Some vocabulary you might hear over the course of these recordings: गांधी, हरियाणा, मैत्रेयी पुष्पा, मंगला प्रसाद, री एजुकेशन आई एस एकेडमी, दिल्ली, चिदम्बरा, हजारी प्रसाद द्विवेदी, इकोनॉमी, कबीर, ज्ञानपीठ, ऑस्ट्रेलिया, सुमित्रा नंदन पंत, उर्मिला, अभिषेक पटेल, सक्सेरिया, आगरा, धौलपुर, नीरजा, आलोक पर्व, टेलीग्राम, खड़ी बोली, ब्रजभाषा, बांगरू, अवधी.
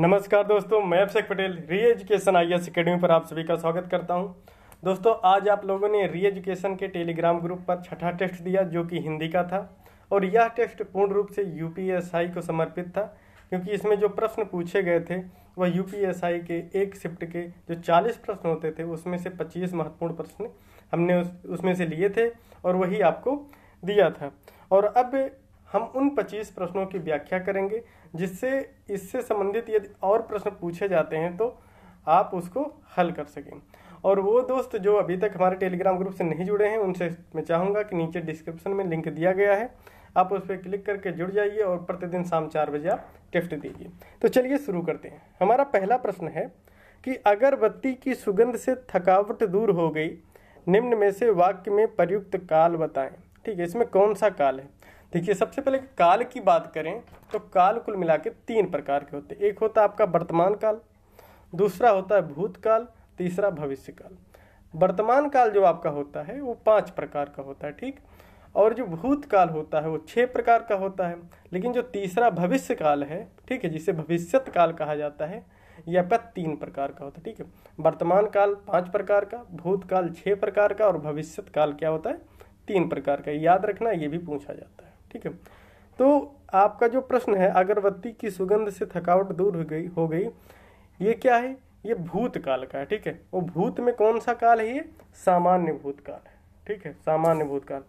नमस्कार दोस्तों, मैं अभिषेक पटेल री एजुकेशन आई एस एकेडमी पर आप सभी का स्वागत करता हूं। दोस्तों, आज आप लोगों ने री एजुकेशन के टेलीग्राम ग्रुप पर छठा टेस्ट दिया जो कि हिंदी का था, और यह टेस्ट पूर्ण रूप से यूपीएसआई को समर्पित था क्योंकि इसमें जो प्रश्न पूछे गए थे वह यूपीएसआई के एक शिफ्ट के जो 40 प्रश्न होते थे उसमें से 25 महत्वपूर्ण प्रश्न हमने उसमें से लिए थे और वही आपको दिया था। और अब हम उन 25 प्रश्नों की व्याख्या करेंगे जिससे इससे संबंधित यदि और प्रश्न पूछे जाते हैं तो आप उसको हल कर सकें। और वो दोस्त जो अभी तक हमारे टेलीग्राम ग्रुप से नहीं जुड़े हैं उनसे मैं चाहूँगा कि नीचे डिस्क्रिप्शन में लिंक दिया गया है, आप उस पर क्लिक करके जुड़ जाइए और प्रतिदिन शाम 4 बजे आप टेस्ट दीजिए। तो चलिए शुरू करते हैं। हमारा पहला प्रश्न है कि अगरबत्ती की सुगंध से थकावट दूर हो गई, निम्न में से वाक्य में प्रयुक्त काल बताएं। ठीक है, इसमें कौन सा काल है? देखिए, सबसे पहले काल की बात करें तो काल कुल मिला के 3 प्रकार के होते हैं। एक होता है आपका वर्तमान काल, दूसरा होता है भूतकाल, तीसरा भविष्य काल। वर्तमान काल जो आपका होता है वो 5 प्रकार का होता है, ठीक, और जो भूतकाल होता है वो 6 प्रकार का होता है, लेकिन जो तीसरा भविष्य काल है, ठीक है, जिसे भविष्यत काल कहा जाता है, यह आपका 3 प्रकार का होता है। ठीक है, वर्तमान काल 5 प्रकार का, भूतकाल 6 प्रकार का और भविष्यत काल क्या होता है 3 प्रकार का। याद रखना, ये भी पूछा जाता है। ठीक है, तो आपका जो प्रश्न है अगरबत्ती की सुगंध से थकावट दूर हो गई, ये क्या है? ये भूतकाल का है। ठीक है, वो भूत में कौन सा काल है? ये सामान्य भूतकाल है। ठीक है, सामान्य भूतकाल।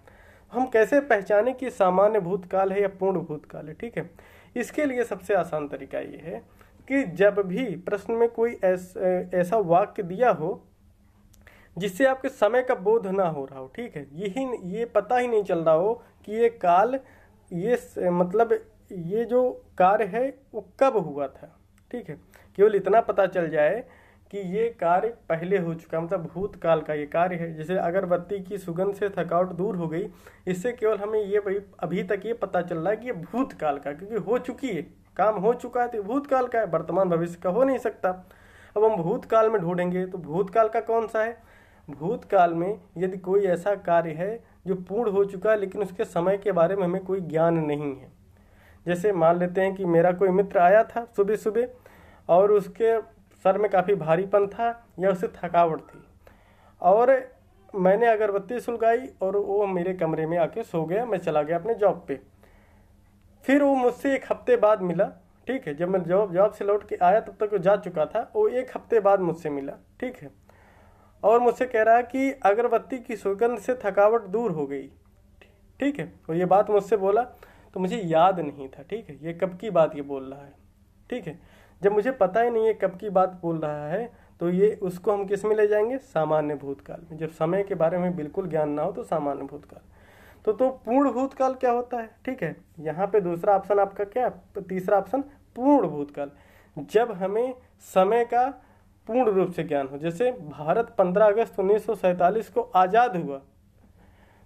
हम कैसे पहचाने कि सामान्य भूतकाल है या पूर्ण भूतकाल है? ठीक है, इसके लिए सबसे आसान तरीका ये है कि जब भी प्रश्न में कोई ऐसा वाक्य दिया हो जिससे आपके समय का बोध ना हो रहा हो, ठीक है, ये पता ही नहीं चल रहा हो कि ये काल, ये मतलब ये जो कार्य है वो कब हुआ था। ठीक है, केवल इतना पता चल जाए कि ये कार्य पहले हो चुका, मतलब भूतकाल का ये कार्य है। जैसे अगरबत्ती की सुगंध से थकावट दूर हो गई, इससे केवल हमें ये अभी तक ये पता चल रहा है कि ये भूतकाल का, क्योंकि हो चुकी है, काम हो चुका है, तो भूतकाल का है, वर्तमान भविष्य का हो नहीं सकता। अब हम भूतकाल में ढूंढेंगे तो भूतकाल का कौन सा है? भूतकाल में यदि कोई ऐसा कार्य है जो पूर्ण हो चुका है लेकिन उसके समय के बारे में हमें कोई ज्ञान नहीं है। जैसे मान लेते हैं कि मेरा कोई मित्र आया था सुबह सुबह और उसके सर में काफ़ी भारीपन था या उसे थकावट थी, और मैंने अगरबत्ती सुलगाई और वो मेरे कमरे में आके सो गया, मैं चला गया अपने जॉब पे। फिर वो मुझसे 1 हफ्ते बाद मिला। ठीक है, जब मैं जॉब से लौट के आया तब तक वो जा चुका था, वो 1 हफ्ते बाद मुझसे मिला। ठीक है, और मुझसे कह रहा है कि अगरबत्ती की सुगंध से थकावट दूर हो गई। ठीक है, तो ये बात मुझसे बोला तो मुझे याद नहीं था। ठीक है, ये कब की बात ये बोल रहा है? ठीक है, जब मुझे पता ही नहीं है कब की बात बोल रहा है तो ये उसको हम किस में ले जाएंगे? सामान्य भूतकाल में। जब समय के बारे में बिल्कुल ज्ञान ना हो तो सामान्य भूतकाल। तो पूर्ण भूतकाल क्या होता है? ठीक है, यहाँ पे दूसरा ऑप्शन आपका क्या? तीसरा ऑप्शन पूर्ण भूतकाल, जब हमें समय का पूर्ण रूप से ज्ञान हो। जैसे भारत 15 अगस्त 1947 को आज़ाद हुआ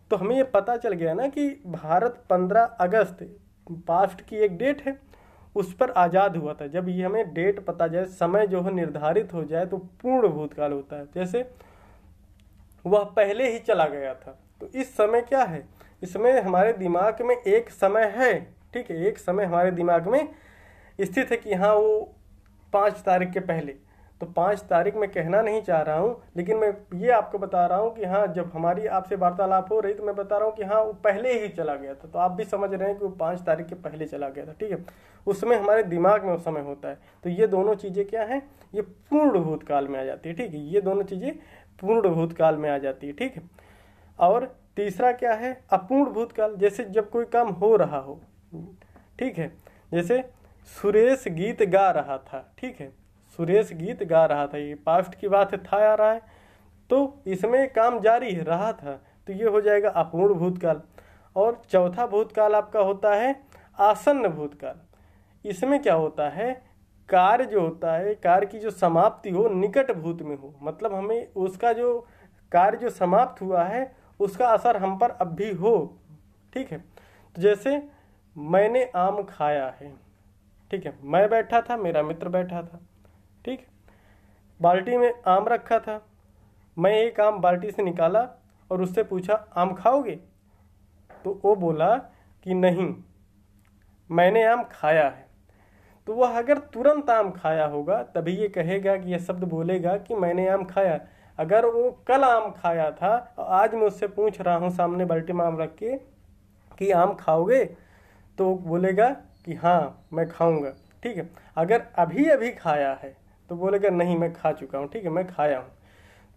तो हमें ये पता चल गया ना कि भारत 15 अगस्त पास्ट की एक डेट है, उस पर आज़ाद हुआ था। जब ये हमें डेट पता जाए, समय जो है निर्धारित हो जाए, तो पूर्ण भूतकाल होता है। जैसे वह पहले ही चला गया था, तो इस समय क्या है? इसमें हमारे दिमाग में एक समय है। ठीक है, एक समय हमारे दिमाग में स्थित है कि हाँ वो 5 तारीख के पहले, तो 5 तारीख में कहना नहीं चाह रहा हूँ, लेकिन मैं ये आपको बता रहा हूँ कि हाँ जब हमारी आपसे वार्तालाप हो रही तो मैं बता रहा हूँ कि हाँ वो पहले ही चला गया था, तो आप भी समझ रहे हैं कि वो 5 तारीख के पहले चला गया था। ठीक है, उसमें हमारे दिमाग में उस समय होता है। तो ये दोनों चीज़ें क्या हैं? ये पूर्ण भूतकाल में आ जाती है। ठीक है, ये दोनों चीज़ें पूर्ण भूतकाल में आ जाती है। ठीक है, और तीसरा क्या है? अपूर्ण भूतकाल, जैसे जब कोई काम हो रहा हो। ठीक है, जैसे सुरेश गीत गा रहा था। ठीक है, सुरेश गीत गा रहा था, ये पास्ट की बात है, था आ रहा है, तो इसमें काम जारी रहा था, तो ये हो जाएगा अपूर्ण भूतकाल। और चौथा भूतकाल आपका होता है आसन्न भूतकाल। इसमें क्या होता है? कार्य जो होता है, कार्य की जो समाप्ति हो निकट भूत में हो, मतलब हमें उसका जो कार्य जो समाप्त हुआ है उसका असर हम पर अब भी हो। ठीक है, तो जैसे मैंने आम खाया है। ठीक है, मैं बैठा था, मेरा मित्र बैठा था। ठीक, बाल्टी में आम रखा था, मैं एक आम बाल्टी से निकाला और उससे पूछा आम खाओगे, तो वो बोला कि नहीं मैंने आम खाया है। तो वह अगर तुरंत आम खाया होगा तभी ये कहेगा कि यह शब्द बोलेगा कि मैंने आम खाया। अगर वो कल आम खाया था और आज मैं उससे पूछ रहा हूँ सामने बाल्टी में आम रख के कि आम खाओगे, तो बोलेगा कि हाँ मैं खाऊंगा, ठीक है। अगर अभी अभी खाया है तो बोलेगा नहीं मैं खा चुका हूँ, ठीक है मैं खाया हूँ।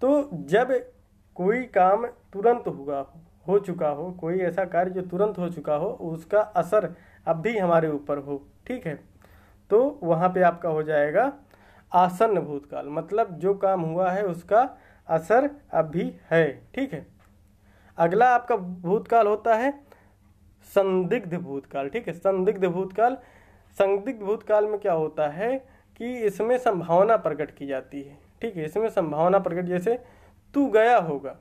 तो जब कोई काम तुरंत हुआ हो चुका हो, कोई ऐसा कार्य जो तुरंत हो चुका हो, उसका असर अब भी हमारे ऊपर हो, ठीक है। तो वहाँ पे आपका हो जाएगा आसन्न भूतकाल, मतलब जो काम हुआ है उसका असर अब भी है, ठीक है। अगला आपका भूतकाल होता है संदिग्ध भूतकाल, ठीक है। संदिग्ध भूतकाल, संदिग्ध भूतकाल में क्या होता है कि इसमें संभावना प्रकट की जाती है, ठीक है। इसमें संभावना प्रकट, जैसे तू गया होगा,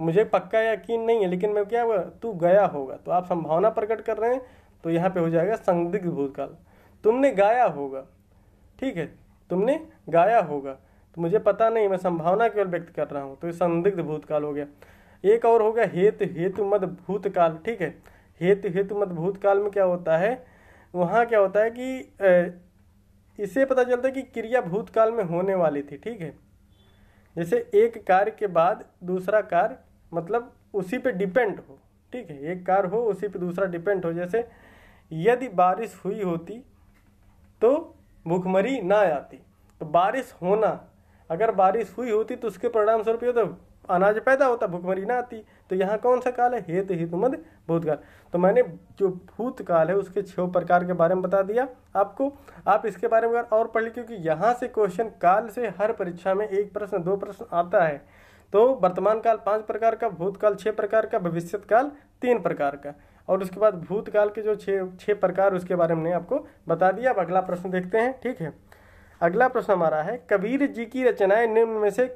मुझे पक्का यकीन नहीं है लेकिन मैं क्या हुआ तू गया होगा, तो आप संभावना प्रकट कर रहे हैं, तो यहाँ पे हो जाएगा संदिग्ध भूतकाल। तुमने गाया होगा, ठीक है, तुमने गाया होगा, तो मुझे पता नहीं, मैं संभावना केवल व्यक्त कर रहा हूँ, तो ये संदिग्ध भूतकाल हो गया। एक और हो गया हेतु हेतु मद भूतकाल, ठीक है। हेतु हेतु मद भूतकाल में क्या होता है, वहाँ क्या होता है कि इससे पता चलता है कि क्रिया भूतकाल में होने वाली थी, ठीक है। जैसे एक कार्य के बाद दूसरा कार्य, मतलब उसी पे डिपेंड हो, ठीक है। एक कार्य हो उसी पे दूसरा डिपेंड हो, जैसे यदि बारिश हुई होती तो भूखमरी ना आती, तो बारिश होना, अगर बारिश हुई होती तो उसके परिणाम स्वरूप ये तो अनाज पैदा होता, भूखमरी ना आती, तो यहाँ कौन सा काल है, हेतु हेतु मद भूतकाल। तो मैंने जो भूतकाल है उसके 6 प्रकार के बारे में बता दिया आपको। आप इसके बारे में और पढ़ लें, क्योंकि यहाँ से क्वेश्चन काल से हर परीक्षा में 1 प्रश्न 2 प्रश्न आता है। तो वर्तमान काल 5 प्रकार का, भूतकाल 6 प्रकार का, भविष्यत काल 3 प्रकार का, और उसके बाद भूतकाल के जो 6 प्रकार उसके बारे में आपको बता दिया। अब अगला प्रश्न देखते हैं, ठीक है। अगला प्रश्न हमारा है कबीर जी की रचनाएं निम्न में से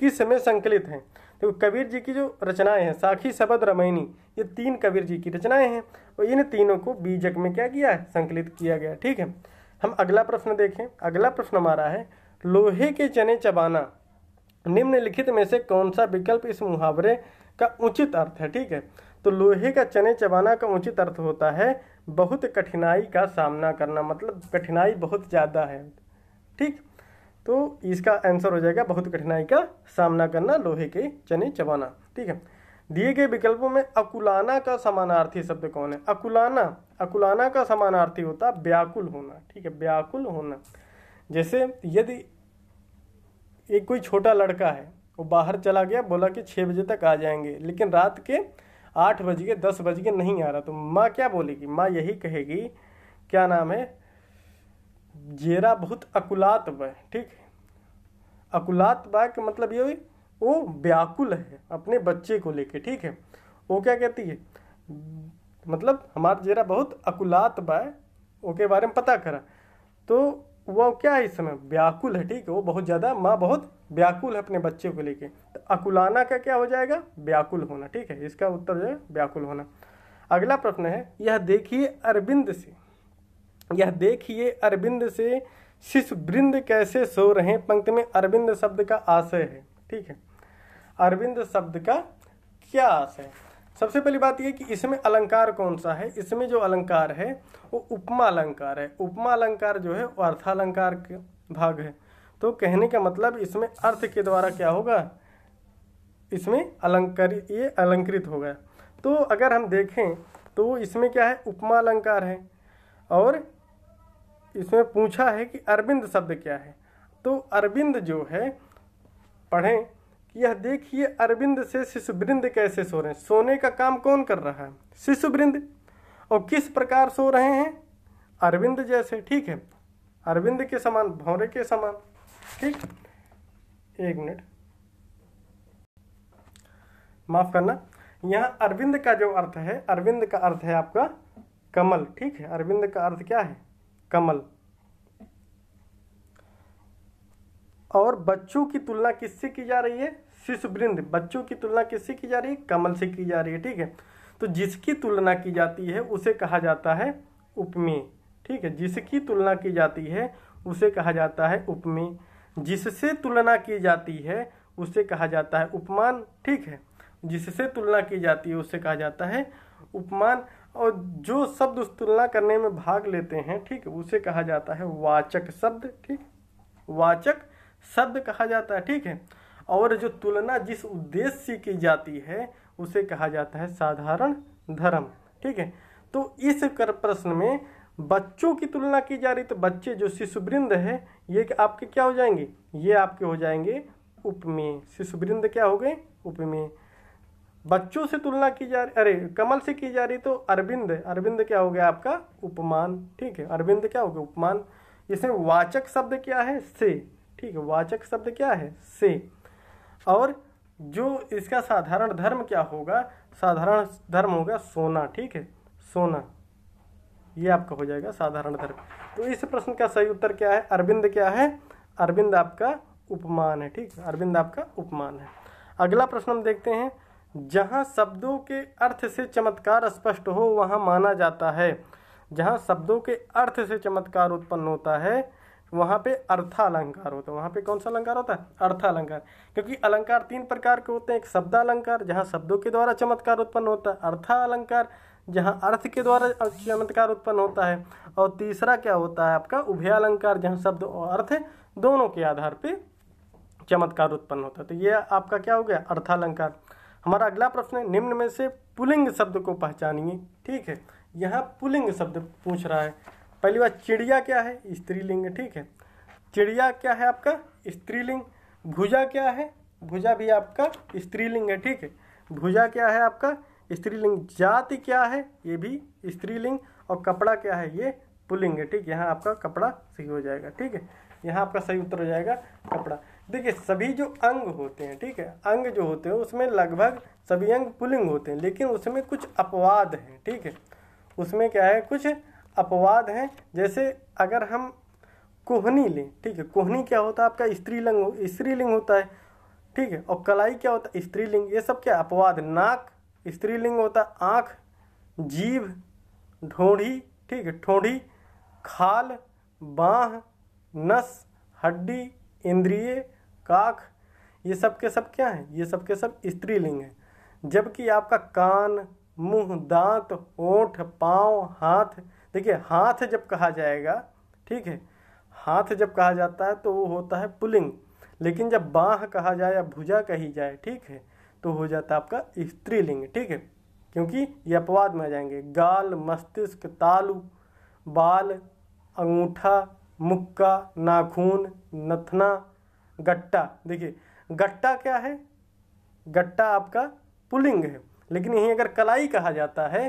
किस में संकलित हैं। तो कबीर जी की जो रचनाएं हैं, साखी, शबद, रमैनी, ये 3 कबीर जी की रचनाएं हैं और इन तीनों को बीजक में क्या किया है, संकलित किया गया, ठीक है। हम अगला प्रश्न देखें। अगला प्रश्न हमारा है लोहे के चने चबाना निम्नलिखित में से कौन सा विकल्प इस मुहावरे का उचित अर्थ है, ठीक है। तो लोहे का चने चबाना का उचित अर्थ होता है बहुत कठिनाई का सामना करना, मतलब कठिनाई बहुत ज़्यादा है, ठीक। तो इसका आंसर हो जाएगा बहुत कठिनाई का सामना करना, लोहे के चने चबाना, ठीक है। दिए गए विकल्पों में अकुलाना का समानार्थी शब्द कौन है। अकुलाना, अकुलाना का समानार्थी होता है व्याकुल होना, ठीक है, व्याकुल होना। जैसे यदि एक कोई छोटा लड़का है, वो बाहर चला गया, बोला कि 6 बजे तक आ जाएंगे, लेकिन रात के 8 बज गए 10 बज गए नहीं आ रहा, तो माँ क्या बोलेगी, माँ यही कहेगी क्या नाम है, जेरा बहुत अकुलात बा, ठीक है। अकुलात बा के मतलब ये वो व्याकुल है अपने बच्चे को लेके, ठीक है। वो क्या कहती है, मतलब हमारा जेरा बहुत अकुलात बा, उसके बारे में पता करा, तो वो क्या है इस समय व्याकुल है, ठीक है। वो बहुत ज़्यादा, माँ बहुत व्याकुल है अपने बच्चे को लेके, तो अकुलाना का क्या हो जाएगा, व्याकुल होना, ठीक है। इसका उत्तर जो है व्याकुल होना। अगला प्रश्न है यह देखिए अरविंद से, यह देखिए अरविंद से शिशु वृंद कैसे सो रहे हैं। पंक्ति में अरविंद शब्द का आशय है, ठीक है। अरविंद शब्द का क्या आशय है, सबसे पहली बात यह कि इसमें अलंकार कौन सा है। इसमें जो अलंकार है वो उपमा अलंकार है। उपमा अलंकार जो है वो अर्थालंकार के भाग है। तो कहने का मतलब इसमें अर्थ के द्वारा क्या होगा, इसमें अलंकार, ये अलंकृत होगा। तो अगर हम देखें तो इसमें क्या है, उपमा अलंकार है, और इसमें पूछा है कि अरविंद शब्द क्या है। तो अरविंद जो है, पढ़ें, यह देखिए अरविंद से शिशुवृंद कैसे सो रहे हैं। सोने का काम कौन कर रहा है, शिशुवृंद। और किस प्रकार सो रहे हैं, अरविंद जैसे, ठीक है, अरविंद के समान, भौरे के समान, ठीक। एक मिनट, माफ करना, यहाँ अरविंद का जो अर्थ है, अरविंद का अर्थ है आपका कमल, ठीक है। अरविंद का अर्थ क्या है, कमल। और बच्चों की तुलना किससे की जा रही है, शिशुवृंद। बच्चों की तुलना किससे की जा रही है, कमल से की जा रही है, ठीक है। तो जिसकी तुलना की जाती है उसे कहा जाता है उपमेय, ठीक है। जिसकी तुलना की जाती है उसे कहा जाता है उपमेय। जिससे तुलना की जाती है उसे कहा जाता है उपमान, ठीक है। जिससे तुलना की जाती है उसे कहा जाता है उपमान। और जो शब्द उस तुलना करने में भाग लेते हैं, ठीक, उसे कहा जाता है वाचक शब्द, ठीक, वाचक शब्द कहा जाता है, ठीक है। और जो तुलना जिस उद्देश्य से की जाती है उसे कहा जाता है साधारण धर्म, ठीक है। तो इस प्रश्न में बच्चों की तुलना की जा रही, तो बच्चे जो शिशुवृंद है ये आपके क्या हो जाएंगे, ये आपके हो जाएंगे उपमेय। शिशुवृंद क्या हो गए, उपमेय। बच्चों से तुलना की जा रही, अरे कमल से की जा रही, तो अरविंद, अरविंद क्या हो गया आपका उपमान, ठीक है। अरविंद क्या हो गया उपमान। इसमें वाचक शब्द क्या है, से, ठीक है, वाचक शब्द क्या है, से। और जो इसका साधारण धर्म क्या होगा, साधारण धर्म होगा सोना, ठीक है, सोना, ये आपका हो जाएगा साधारण धर्म। तो इस प्रश्न का सही उत्तर क्या है, अरविंद क्या है, अरविंद आपका उपमान है, ठीक है, अरविंद आपका उपमान है। अगला प्रश्न हम देखते हैं, जहाँ शब्दों के अर्थ से चमत्कार स्पष्ट हो वहाँ माना जाता है। जहाँ शब्दों के अर्थ से चमत्कार उत्पन्न होता है वहाँ पे अर्थालंकार होता है। वहाँ पे कौन सा अलंकार होता है, अर्थालंकार। क्योंकि अलंकार तीन प्रकार के होते हैं, एक शब्दालंकार जहाँ शब्दों के द्वारा चमत्कार उत्पन्न होता है, अर्थालंकार जहाँ अर्थ के द्वारा चमत्कार उत्पन्न होता है, और तीसरा क्या होता है आपका उभयालंकार जहाँ शब्द और अर्थ दोनों के आधार पर चमत्कार उत्पन्न होता है। तो ये आपका क्या हो गया, अर्थालंकार। हमारा अगला प्रश्न है, निम्न में से पुल्लिंग शब्द को पहचानिए, ठीक है। यहाँ पुल्लिंग शब्द पूछ रहा है। पहली बात, चिड़िया क्या है, स्त्रीलिंग, ठीक है। चिड़िया क्या है आपका स्त्रीलिंग। भुजा क्या है, भुजा भी आपका स्त्रीलिंग है, ठीक है, भुजा क्या है आपका स्त्रीलिंग। जाति क्या है, ये भी स्त्रीलिंग। और कपड़ा क्या है, ये पुल्लिंग है, ठीक। यहाँ आपका कपड़ा सही हो जाएगा, ठीक है, यहाँ आपका सही उत्तर हो जाएगा कपड़ा। देखिए सभी जो अंग होते हैं, ठीक है, अंग जो होते हैं उसमें लगभग सभी अंग पुल्लिंग होते हैं, लेकिन उसमें कुछ अपवाद हैं, ठीक है, उसमें क्या है कुछ अपवाद हैं। जैसे अगर हम कोहनी लें, ठीक है, कोहनी क्या होता है आपका स्त्रीलिंग, स्त्रीलिंग होता है, ठीक है। और कलाई क्या होता है, स्त्रीलिंग। ये सब क्या अपवाद, नाक स्त्रीलिंग होता है, आँख, जीभ, ढोंढ़ी, ठीक है, ठोंढ़ी, खाल, बाँह, नस, हड्डी, इंद्रिय, काख, ये सब के सब क्या हैं, ये सब के सब स्त्रीलिंग है। जबकि आपका कान, मुंह, दांत, ओठ, पाँव, हाथ, देखिए हाथ जब कहा जाएगा, ठीक है, हाथ जब कहा जाता है तो वो होता है पुल्लिंग, लेकिन जब बाँह कहा जाए या भुजा कही जाए, ठीक है, तो हो जाता है आपका स्त्रीलिंग, ठीक है, क्योंकि ये अपवाद में आ जाएंगे। गाल, मस्तिष्क, तालू, बाल, अंगूठा, मुक्का, नाखून, नथना, गट्टा। देखिए गट्टा क्या है, गट्टा आपका पुल्लिंग है, लेकिन यहीं अगर कलाई कहा जाता है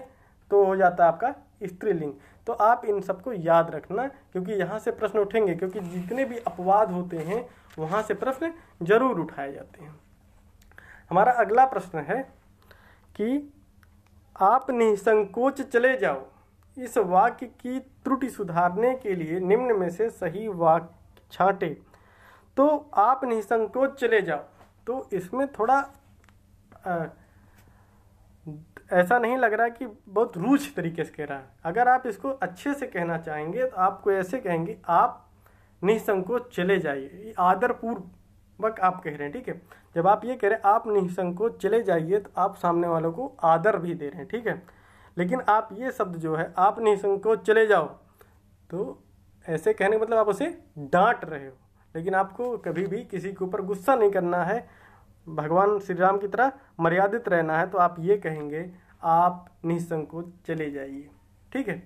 तो हो जाता है आपका स्त्रीलिंग। तो आप इन सबको याद रखना, क्योंकि यहाँ से प्रश्न उठेंगे, क्योंकि जितने भी अपवाद होते हैं वहाँ से प्रश्न जरूर उठाए जाते हैं। हमारा अगला प्रश्न है कि आप निसंकोच चले जाओ, इस वाक्य की त्रुटि सुधारने के लिए निम्न में से सही वाक्य छांटे। तो आप निसंकोच चले जाओ, तो इसमें थोड़ा ऐसा नहीं लग रहा कि बहुत रूच तरीके से कह रहा है। अगर आप इसको अच्छे से कहना चाहेंगे तो आपको ऐसे कहेंगे, आप निसंकोच चले जाइए, आदरपूर्वक आप कह रहे हैं, ठीक है। जब आप ये कह रहे हैं आप निसंकोच चले जाइए, तो आप सामने वालों को आदर भी दे रहे हैं, ठीक है। लेकिन आप ये शब्द जो है, आप निसंकोच चले जाओ, तो ऐसे कहने का मतलब आप उसे डांट रहे हो, लेकिन आपको कभी भी किसी के ऊपर गुस्सा नहीं करना है, भगवान श्री राम की तरह मर्यादित रहना है। तो आप ये कहेंगे, आप निसंकोच चले जाइए, ठीक है।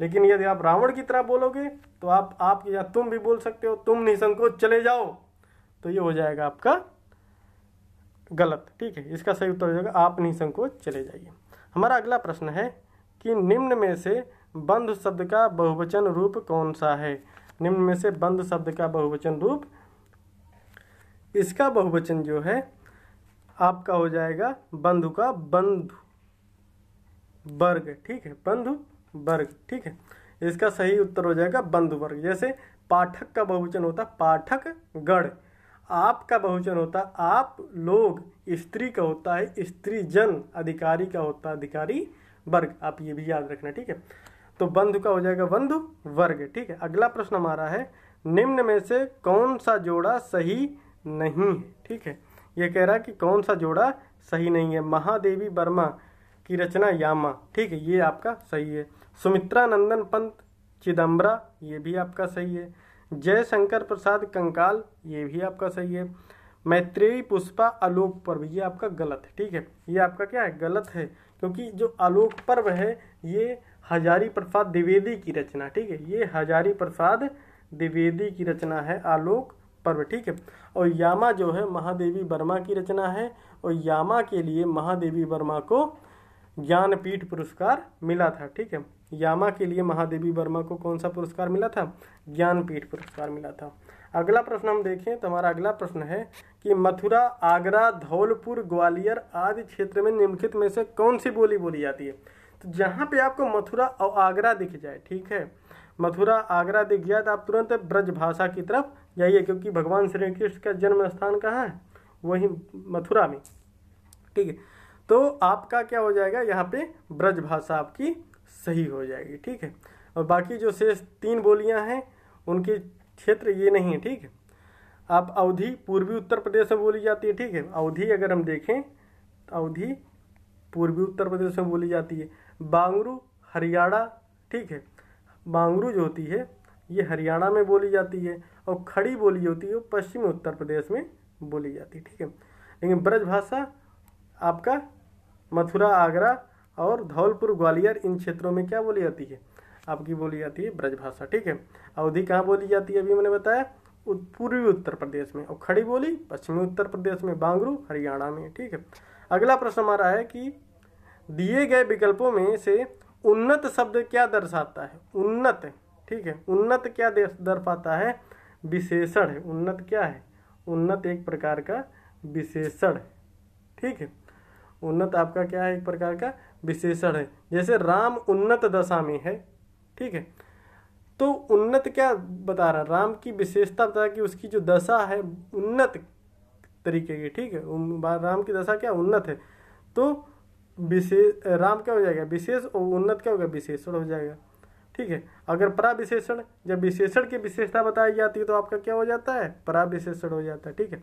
लेकिन यदि आप रावण की तरह बोलोगे तो आप या तुम भी बोल सकते हो, तुम निसंकोच चले जाओ, तो ये हो जाएगा आपका गलत, ठीक है। इसका सही उत्तर हो जाएगा आप निसंकोच चले जाइए। हमारा अगला प्रश्न है कि निम्न में से बंध शब्द का बहुवचन रूप कौन सा है। निम्न में से बंध शब्द का बहुवचन रूप, इसका बहुवचन जो है आपका हो जाएगा बंधु का बंधु वर्ग, ठीक है, बंधु वर्ग, ठीक है। इसका सही उत्तर हो जाएगा बंधु वर्ग। जैसे पाठक का बहुवचन होता पाठक गण, आप का बहुवचन होता आप लोग, स्त्री का होता है स्त्री जन, अधिकारी का होता अधिकारी वर्ग। आप ये भी याद रखना, ठीक है। तो बंधु का हो जाएगा बंधु वर्ग, ठीक है। अगला प्रश्न हमारा है, निम्न में से कौन सा जोड़ा सही नहीं है, ठीक है। ये कह रहा है कि कौन सा जोड़ा सही नहीं है। महादेवी वर्मा की रचना यामा, ठीक है, ये आपका सही है। सुमित्रा नंदन पंत चिदम्बरा, ये भी आपका सही है। जय शंकर प्रसाद कंकाल, ये भी आपका सही है। मैत्रेयी पुष्पा आलोक पर्व, ये आपका गलत है, ठीक है, ये आपका क्या है, गलत है, क्योंकि जो आलोक पर्व है ये हजारी प्रसाद द्विवेदी की रचना, ठीक है, ये हजारी प्रसाद द्विवेदी की रचना है आलोक पर्व, ठीक है। और यामा जो है महादेवी वर्मा की रचना है, और यामा के लिए महादेवी वर्मा को ज्ञानपीठ पुरस्कार मिला था, ठीक है, यामा के लिए महादेवी वर्मा को कौन सा पुरस्कार मिला था, ज्ञानपीठ पुरस्कार मिला था। अगला प्रश्न हम देखें तो हमारा अगला प्रश्न है कि मथुरा, आगरा, धौलपुर, ग्वालियर आदि क्षेत्र में निम्नलिखित में से कौन सी बोली बोली जाती है। तो जहाँ पे आपको मथुरा और आगरा दिख जाए, ठीक है, मथुरा आगरा दिख जाए तो आप तुरंत ब्रजभाषा की तरफ जाइए, क्योंकि भगवान श्री कृष्ण का जन्म स्थान कहाँ है, वहीं मथुरा में, ठीक है। तो आपका क्या हो जाएगा, यहाँ पे ब्रजभाषा आपकी सही हो जाएगी, ठीक है। और बाकी जो शेष तीन बोलियाँ हैं उनके क्षेत्र ये नहीं है, ठीक है। आप अवधी पूर्वी उत्तर प्रदेश में बोली जाती है, ठीक है, अवधी अगर हम देखें तो अवधी पूर्वी उत्तर प्रदेश में बोली जाती है। बांगरू हरियाणा, ठीक है, बांगरू जो होती है ये हरियाणा में बोली जाती है, और खड़ी बोली होती है वो पश्चिमी उत्तर प्रदेश में बोली जाती है, ठीक है। लेकिन ब्रजभाषा आपका मथुरा आगरा और धौलपुर ग्वालियर इन क्षेत्रों में क्या बोली जाती है, आपकी बोली जाती है ब्रजभाषा, ठीक है। अवधी कहाँ बोली जाती है, अभी मैंने बताया पूर्वी उत्तर प्रदेश में, और खड़ी बोली पश्चिमी उत्तर प्रदेश में, बांगरू हरियाणा में, ठीक है। अगला प्रश्न हमारा है कि दिए गए विकल्पों में से उन्नत शब्द क्या दर्शाता है, उन्नत, ठीक है, उन्नत क्या दर्शाता है, विशेषण है, उन्नत क्या है, उन्नत एक प्रकार का विशेषण, ठीक है, उन्नत आपका क्या है, एक प्रकार का विशेषण है। जैसे राम उन्नत दशा में है, ठीक है, तो उन्नत क्या बता रहा है, राम की विशेषता बता कि उसकी जो दशा है उन्नत तरीके की, ठीक है, राम की दशा क्या उन्नत है, तो विशेष राम क्या हो जाएगा विशेष, और उन्नत क्या होगा विशेषण हो जाएगा, ठीक है। अगर पराविशेषण, जब विशेषण की विशेषता बताई जाती है तो आपका क्या हो जाता है, पराविशेषण हो जाता है, ठीक है।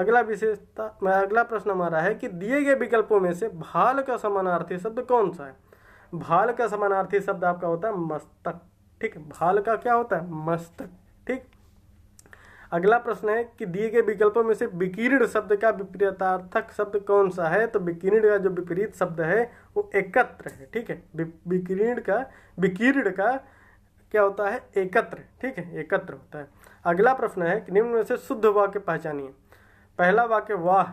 अगला विशेषता, अगला प्रश्न हमारा है कि दिए गए विकल्पों में से भाल का समानार्थी शब्द कौन सा है। भाल का समानार्थी शब्द आपका होता है मस्तक, ठीक, भाल का क्या होता है मस्तक, ठीक। अगला प्रश्न है कि दिए गए विकल्पों में से विकीर्ण शब्द का विपरीतार्थक शब्द कौन सा है। तो विकीर्ण का जो विपरीत शब्द है वो एकत्र है, ठीक है, विकीर्ण का क्या होता है एकत्र, ठीक है, एकत्र होता है। अगला प्रश्न है कि निम्न में से शुद्ध वाक्य पहचानिए। पहला वाक्य वाह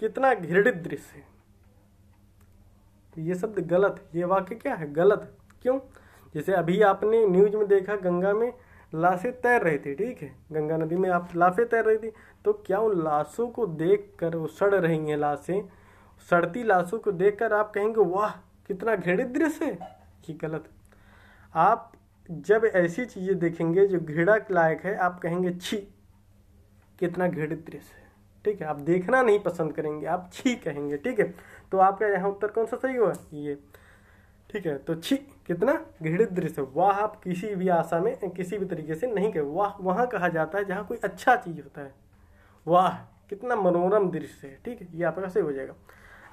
कितना घृणित दृश्य है, ये शब्द गलत है, ये वाक्य क्या है गलत, क्यों, जैसे अभी आपने न्यूज में देखा गंगा में लाशें तैर रही थी, ठीक है, गंगा नदी में आप लाशें तैर रही थी, तो क्या उन लाशों को देखकर, वो सड़ रही हैं लाशें, सड़ती लाशों को देखकर आप कहेंगे वाह कितना घृणित दृश्य है, ये गलत। आप जब ऐसी चीज़ें देखेंगे जो घृणा लायक है आप कहेंगे छी कितना घृणित दृश्य है, ठीक है, आप देखना नहीं पसंद करेंगे, आप छी कहेंगे, ठीक है। तो आपका यहाँ उत्तर कौन सा सही हुआ ये, ठीक है। तो छी कितना घृणित दृश्य, वाह आप किसी भी आशा में किसी भी तरीके से नहीं कहे, वाह वहाँ कहा जाता है जहाँ कोई अच्छा चीज़ होता है, वाह कितना मनोरम दृश्य है, ठीक है, ये आपका सही हो जाएगा।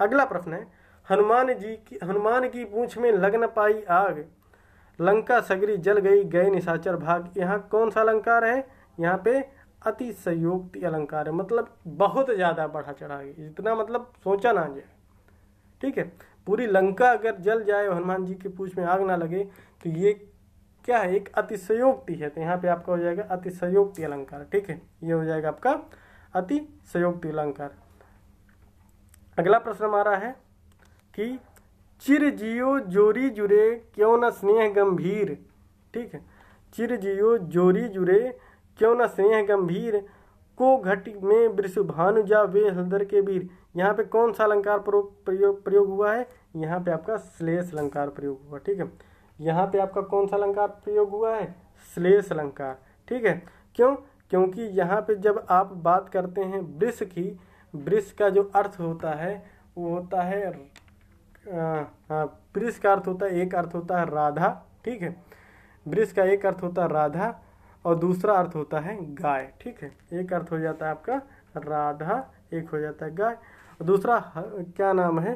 अगला प्रश्न है हनुमान की पूँछ में लग न पाई आग, लंका सगरी जल गई, गए निशाचर भाग, यहाँ कौन सा अलंकार है, यहाँ पे अति संयोक्ति अलंकार है, मतलब बहुत ज़्यादा बढ़ा चढ़ा गई, जितना मतलब सोचा ना जाए, ठीक है। पूरी लंका अगर जल जाए हनुमान जी की पूंछ में आग ना लगे, तो ये क्या है एक अतिशयोक्ति है, तो यहाँ पे आपका हो जाएगा अतिशयोक्ति अलंकार, ठीक है, ये हो जाएगा आपका अतिशयोक्ति अलंकार। अगला प्रश्न हमारा है कि चिर जियो जोरी जुरे क्यों न स्नेह गंभीर, ठीक है, चिर जियो जोरी जुरे क्यों न स्नेह गंभीर, को घट में वृषभानु जा वे हलदर के वीर, यहाँ पे कौन सा अलंकार प्रयोग हुआ है, यहाँ पे आपका श्लेष अलंकार प्रयोग हुआ, ठीक है, यहाँ पे आपका कौन सा अलंकार प्रयोग हुआ है, श्लेष अलंकार, ठीक है, क्यों, क्योंकि यहाँ पे जब आप बात करते हैं वृष की, वृष का जो अर्थ होता है वो होता है, वृष का अर्थ होता है, एक अर्थ होता है राधा, ठीक है, वृष का एक अर्थ होता है राधा और दूसरा अर्थ होता है गाय, ठीक है, एक अर्थ हो जाता है आपका राधा, एक हो जाता है गाय, दूसरा क्या नाम है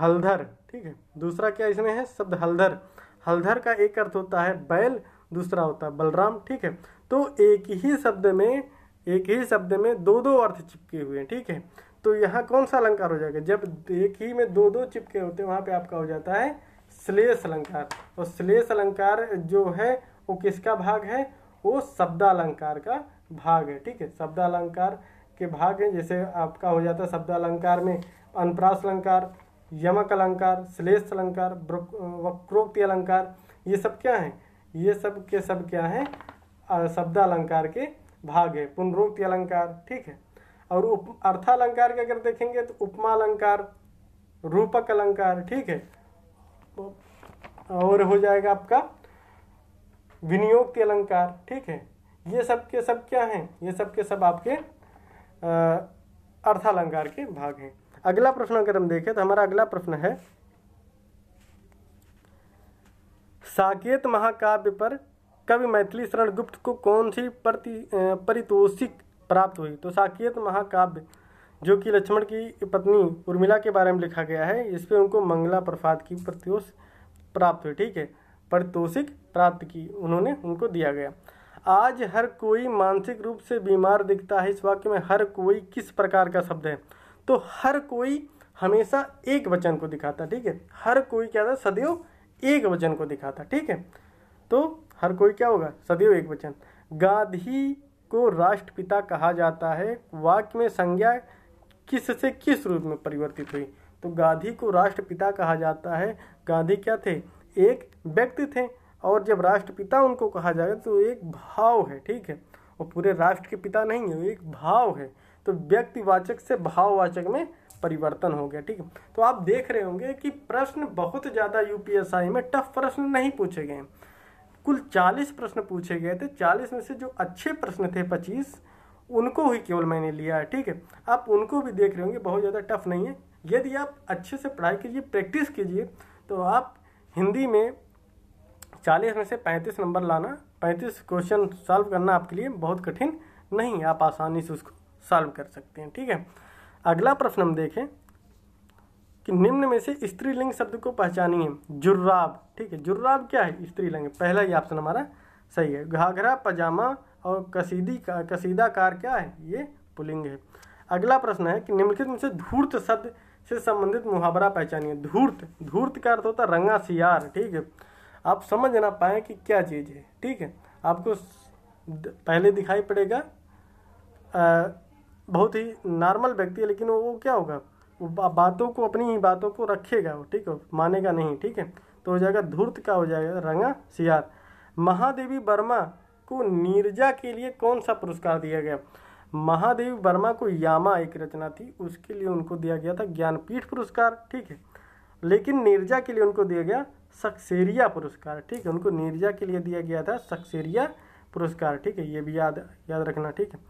हलधर। ठीक है, दूसरा क्या इसमें है शब्द हलधर। हलधर का एक अर्थ होता है बैल, दूसरा होता है बलराम। ठीक है, तो एक ही शब्द में दो दो अर्थ चिपके हुए हैं। ठीक है, तो यहाँ कौन सा अलंकार हो जाएगा? जब एक ही में दो दो चिपके होते हैं वहाँ पे आपका हो जाता है श्लेष अलंकार। और श्लेष अलंकार जो है वो किसका भाग है? वो शब्दालंकार का भाग है। ठीक है, शब्दालंकार के भाग है, जैसे आपका हो जाता है शब्दालंकार में अनुप्रास अलंकार, यमक अलंकार, श्लेष अलंकार, वक्रोक्ति अलंकार। ये सब क्या है? ये सब क्या है? शब्दालंकार के भाग है। पुनरोक्ति अलंकार, ठीक है। और अर्थालंकार के अगर देखेंगे तो उपमा अलंकार, रूपक अलंकार, ठीक है। और हो जाएगा आपका विनियोग के अलंकार। ठीक है, ये सब क्या हैं? ये सब आपके अर्थालंकार के भाग हैं। अगला प्रश्न अगर हम देखें तो हमारा अगला प्रश्न है साकेत महाकाव्य पर कवि मैथिली शरण गुप्त को कौन सी परितोषिक प्राप्त हुई? तो साकेत महाकाव्य जो कि लक्ष्मण की पत्नी उर्मिला के बारे में लिखा गया है, इस पर उनको मंगला प्रसाद की प्रतितोष प्राप्त हुई। ठीक है, परितोषिक प्राप्त की उन्होंने उनको दिया गया। आज हर कोई मानसिक रूप से बीमार दिखता है, इस वाक्य में हर कोई किस प्रकार का शब्द है? तो हर कोई हमेशा एक वचन को दिखाता। ठीक है, हर कोई क्या था? सदैव एक वचन को दिखाता। ठीक है, तो हर कोई क्या होगा? सदैव एक वचन। गांधी को राष्ट्रपिता कहा जाता है, वाक्य में संज्ञा किस से किस रूप में परिवर्तित हुई? तो गांधी को राष्ट्रपिता कहा जाता है। गांधी क्या थे? एक व्यक्ति थे, और जब राष्ट्रपिता उनको कहा जाएगा तो एक भाव है। ठीक है, वो पूरे राष्ट्र के पिता नहीं है, एक भाव है। तो व्यक्तिवाचक से भाववाचक में परिवर्तन हो गया। ठीक है, तो आप देख रहे होंगे कि प्रश्न बहुत ज़्यादा यूपीएसआई में टफ प्रश्न नहीं पूछे गए। कुल 40 प्रश्न पूछे गए थे। 40 में से जो अच्छे प्रश्न थे 25, उनको ही केवल मैंने लिया है। ठीक है, आप उनको भी देख रहे होंगे, बहुत ज़्यादा टफ नहीं है। यदि आप अच्छे से पढ़ाई कीजिए, प्रैक्टिस कीजिए, तो आप हिंदी में 40 में से 35 नंबर लाना, 35 क्वेश्चन सॉल्व करना आपके लिए बहुत कठिन नहीं है। आप आसानी से उसको सॉल्व कर सकते हैं। ठीक है, अगला प्रश्न हम देखें कि निम्न में से स्त्रीलिंग शब्द को पहचानिए। जुर्राब। ठीक है, जुर्राब क्या है? स्त्रीलिंग। पहला ही ऑप्शन हमारा सही है। घाघरा, पजामा और कसीदाकार क्या है? ये पुल्लिंग है। अगला प्रश्न है कि निम्नलिखित में से धूर्त शब्द से संबंधित मुहावरा पहचानिए। धूर्त, धूर्त का अर्थ होता है रंगा सियार। ठीक है, आप समझ ना पाए कि क्या चीज़ है। ठीक है, आपको पहले दिखाई पड़ेगा बहुत ही नॉर्मल व्यक्ति है, लेकिन वो क्या होगा? वो बातों को, अपनी ही बातों को रखेगा वो। ठीक है, मानेगा नहीं। ठीक है, तो हो जाएगा धूर्त का हो जाएगा रंगा सियार। महादेवी वर्मा को नीरजा के लिए कौन सा पुरस्कार दिया गया? महादेवी वर्मा को यामा एक रचना थी, उसके लिए उनको दिया गया था ज्ञानपीठ पुरस्कार। ठीक है, लेकिन नीरजा के लिए उनको दिया गया सक्सेरिया पुरस्कार। ठीक है, उनको नीरजा के लिए दिया गया था सक्सेरिया पुरस्कार। ठीक है, ये भी याद रखना। ठीक है,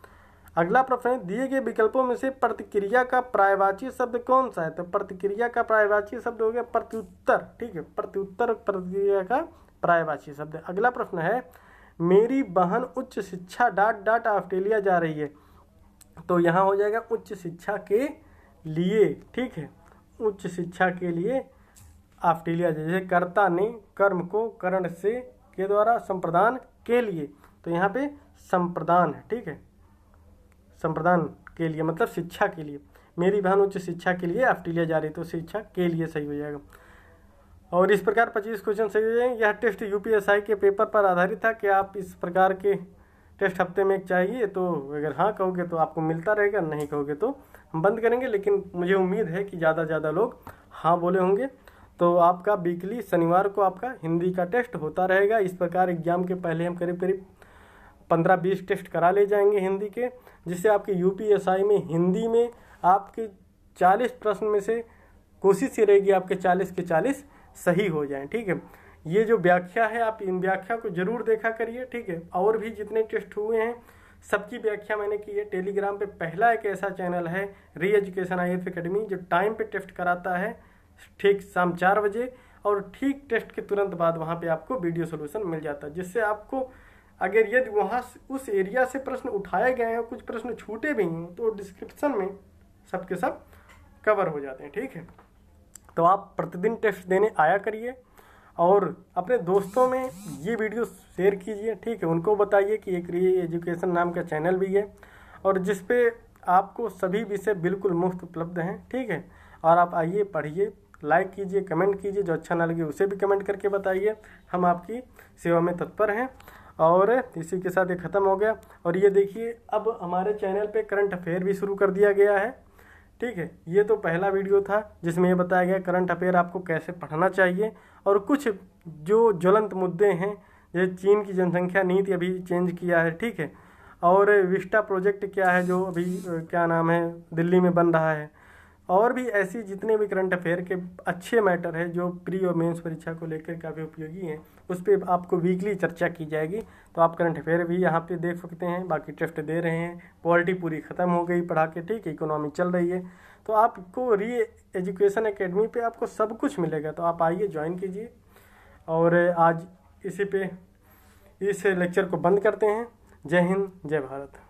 अगला प्रश्न है दिए गए विकल्पों में से प्रतिक्रिया का पर्यायवाची शब्द कौन सा है? तो प्रतिक्रिया का पर्यायवाची शब्द हो गया प्रत्युत्तर। ठीक है, प्रत्युत्तर प्रतिक्रिया का पर्यायवाची शब्द है। अगला प्रश्न है मेरी बहन उच्च शिक्षा ... ऑस्ट्रेलिया जा रही है, तो यहाँ हो जाएगा उच्च शिक्षा के लिए। ठीक है, उच्च शिक्षा के लिए ऑस्ट्रेलिया। जैसे कर्ता ने कर्म को करण से के द्वारा संप्रदान के लिए, तो यहाँ पे संप्रदान है। ठीक है, संप्रदान के लिए मतलब शिक्षा के लिए। मेरी बहन उच्च शिक्षा के लिए ऑस्ट्रेलिया जा रही, तो शिक्षा के लिए सही हो जाएगा। और इस प्रकार 25 क्वेश्चन सही हो जाएंगे। यह टेस्ट यूपीएसआई के पेपर पर आधारित था कि आप इस प्रकार के टेस्ट हफ्ते में एक चाहिए, तो अगर हाँ कहोगे तो आपको मिलता रहेगा, नहीं कहोगे तो हम बंद करेंगे। लेकिन मुझे उम्मीद है कि ज़्यादा ज़्यादा लोग हाँ बोले होंगे। तो आपका वीकली शनिवार को आपका हिंदी का टेस्ट होता रहेगा। इस प्रकार एग्जाम के पहले हम करीब 15-20 टेस्ट करा ले जाएंगे हिंदी के, जिससे आपके यूपीएसआई में हिंदी में आपके 40 प्रश्न में से कोशिश ये रहेगी आपके 40 के 40 सही हो जाएं। ठीक है, ये जो व्याख्या है आप इन व्याख्या को जरूर देखा करिए। ठीक है, और भी जितने टेस्ट हुए हैं सबकी व्याख्या मैंने की है। टेलीग्राम पे पहला एक ऐसा चैनल है री एजुकेशन आई एस एकेडमी, जो टाइम पे टेस्ट कराता है ठीक शाम 4 बजे, और ठीक टेस्ट के तुरंत बाद वहाँ पे आपको वीडियो सोल्यूशन मिल जाता है, जिससे आपको अगर यदि वहाँ उस एरिया से प्रश्न उठाए गए हैं, कुछ प्रश्न छूटे भी हों, तो डिस्क्रिप्शन में सबके सब कवर हो जाते हैं। ठीक है, तो आप प्रतिदिन टेस्ट देने आया करिए और अपने दोस्तों में ये वीडियो शेयर कीजिए, ठीक है। उनको बताइए कि एक री एजुकेशन नाम का चैनल भी है और जिस पे आपको सभी विषय बिल्कुल मुफ्त उपलब्ध हैं, ठीक है। और आप आइए, पढ़िए, लाइक कीजिए, कमेंट कीजिए, जो अच्छा ना लगे उसे भी कमेंट करके बताइए, हम आपकी सेवा में तत्पर हैं। और इसी के साथ ये ख़त्म हो गया। और ये देखिए, अब हमारे चैनल पे करंट अफेयर भी शुरू कर दिया गया है, ठीक है। ये तो पहला वीडियो था जिसमें ये बताया गया करंट अफेयर आपको कैसे पढ़ना चाहिए और कुछ जो ज्वलंत मुद्दे हैं, जैसे चीन की जनसंख्या नीति अभी चेंज किया है, ठीक है। और विस्टा प्रोजेक्ट क्या है जो अभी क्या नाम है दिल्ली में बन रहा है, और भी ऐसी जितने भी करंट अफेयर के अच्छे मैटर है जो प्री और मेंस परीक्षा को लेकर काफ़ी उपयोगी हैं, उस पर आपको वीकली चर्चा की जाएगी। तो आप करंट अफेयर भी यहाँ पे देख सकते हैं। बाकी टेस्ट दे रहे हैं, पॉलिटी पूरी ख़त्म हो गई पढ़ा के, ठीक है। इकोनॉमी चल रही है, तो आपको री एजुकेशन एकेडमी पे आपको सब कुछ मिलेगा। तो आप आइए, ज्वाइन कीजिए। और आज इस लेक्चर को बंद करते हैं। जय हिंद, जय भारत।